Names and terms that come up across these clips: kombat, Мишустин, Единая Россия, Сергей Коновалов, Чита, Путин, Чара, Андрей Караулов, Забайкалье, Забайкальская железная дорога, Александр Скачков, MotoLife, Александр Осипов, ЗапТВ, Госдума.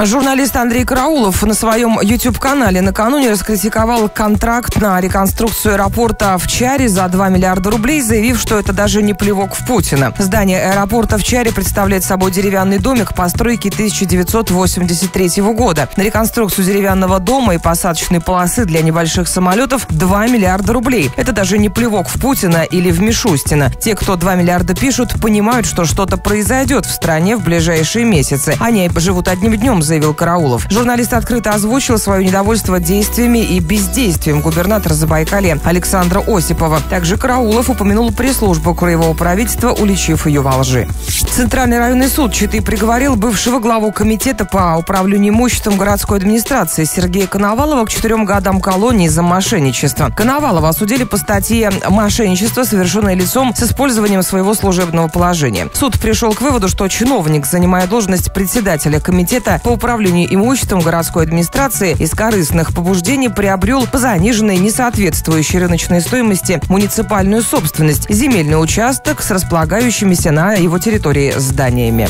Журналист Андрей Караулов на своем YouTube-канале накануне раскритиковал контракт на реконструкцию аэропорта в Чаре за 2 миллиарда рублей, заявив, что это даже не плевок в Путина. Здание аэропорта в Чаре представляет собой деревянный домик постройки 1983 года. На реконструкцию деревянного дома и посадочной полосы для небольших самолетов 2 миллиарда рублей. Это даже не плевок в Путина или в Мишустина. Те, кто 2 миллиарда пишут, понимают, что что-то произойдет в стране в ближайшие месяцы. Они живут одним днем, заявил Караулов. Журналист открыто озвучил свое недовольство действиями и бездействием губернатора Забайкалья Александра Осипова. Также Караулов упомянул пресс-службу краевого правительства, уличив ее во лжи. Центральный районный суд Читы приговорил бывшего главу комитета по управлению имуществом городской администрации Сергея Коновалова к 4 годам колонии за мошенничество. Коновалова осудили по статье «Мошенничество, совершенное лицом с использованием своего служебного положения». Суд пришел к выводу, что чиновник, занимая должность председателя комитета по управлению имуществом городской администрации, из корыстных побуждений приобрел по заниженной, несоответствующей рыночной стоимости муниципальную собственность, земельный участок с располагающимися на его территории зданиями.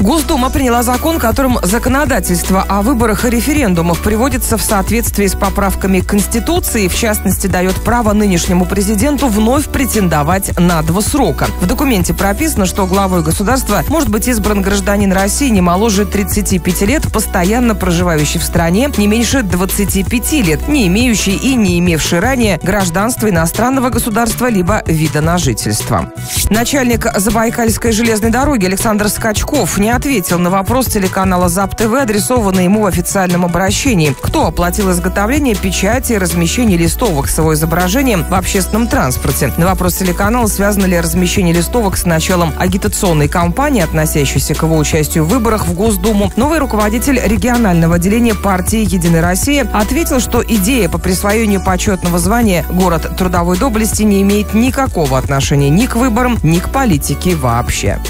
Госдума приняла закон, которым законодательство о выборах и референдумах приводится в соответствии с поправками Конституции, в частности, дает право нынешнему президенту вновь претендовать на 2 срока. В документе прописано, что главой государства может быть избран гражданин России не моложе 35 лет, постоянно проживающий в стране не меньше 25 лет, не имеющий и не имевший ранее гражданства иностранного государства либо вида на жительство. Начальник Забайкальской железной дороги Александр Скачков не ответил на вопрос телеканала ЗапТВ, адресованный ему в официальном обращении. Кто оплатил изготовление печати и размещение листовок с его изображением в общественном транспорте? На вопрос телеканала, связано ли размещение листовок с началом агитационной кампании, относящейся к его участию в выборах в Госдуму, новый руководитель регионального отделения партии «Единая Россия» ответил, что идея по присвоению почетного звания «Город трудовой доблести» не имеет никакого отношения ни к выборам, ни к политике вообще.